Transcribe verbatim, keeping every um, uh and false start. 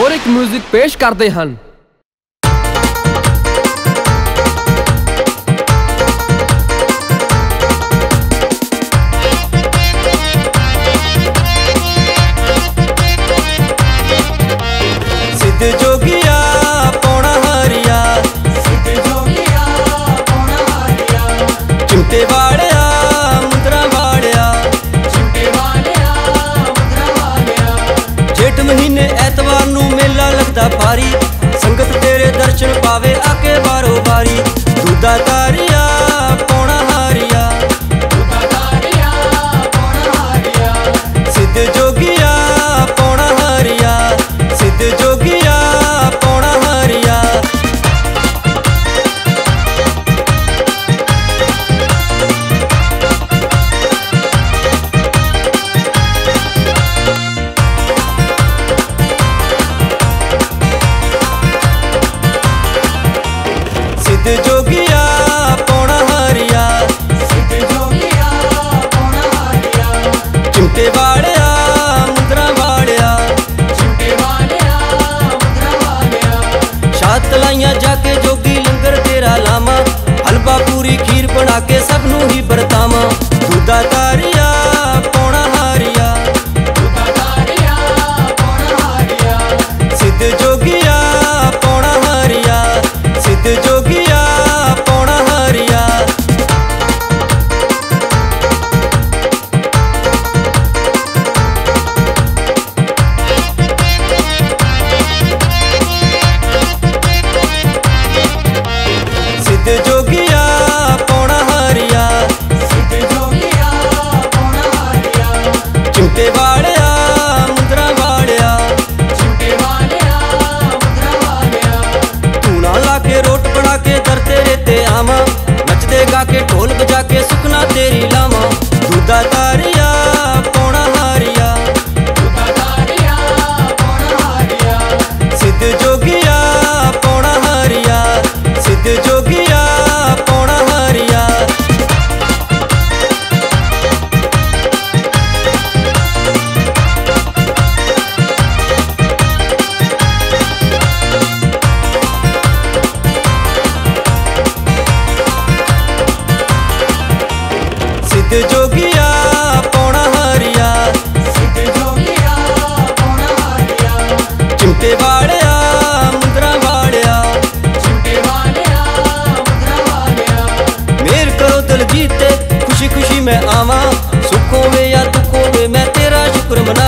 और एक म्यूजिक पेश करते हैं। सिद्ध जोगिया पौना हरिया, सिद्ध जोगिया पौना हरिया, चिमटे वाले मुद्रा वालिया, चिमटे वालिया मुद्रा वालिया। जेठ महीने ऐतवार नू मेला लगता भारी, संगत तेरे दर्शन पावे आके बारो बारी। दूधा तारिया पौना हारिया, दूधा तारिया पौना हारिया, सिद्ध जोगिया पौना हारिया, सिद्ध जोगिया पौना हारिया। सिद्ध जोगिया पौना हारिया, सिद्ध जोगिया पौना हारिया, चिमटे वालिया मुद्रा वालिया, चिमटे वालिया मुद्रा वालिया। छात लाइया जाके जोगी लंगर तेरा लामा, हलवा पूरी खीर बना के सबनू ही बरतावा। दूधा तारिया पौना हारिया, दूधा तारिया पौना हारिया, सिद्ध जोगिया पौना हारिया, सिद्ध जोगिया। सिद्ध जोगिया पौना हारिया, सिद्ध जोगिया पौना हारिया, चिमटे वालिया मुद्रा वालिया, चिमटे वालिया मुद्रा वालिया। धूना लाके रोट बना के दर तेरे ते आवा, नचते गा के ढोल बजा के सुखना तेरी लावा। दूधा तारिया पौना हारिया, दूधा तारिया पौना हारिया, सिद्ध जोगिया पौना हारिया, सिद्ध जोगिया। सिद्ध जोगिया पौना हारिया, सिद्ध जोगिया पौना हारिया, चिमटे वालिया मुद्रा वालिया, चिमटे वालिया मुद्रा वालिया। मेर करो दिलजीत, खुशी खुशी मैं आवा, सुखों में या दुखों में मैं तेरा शुक्र मना।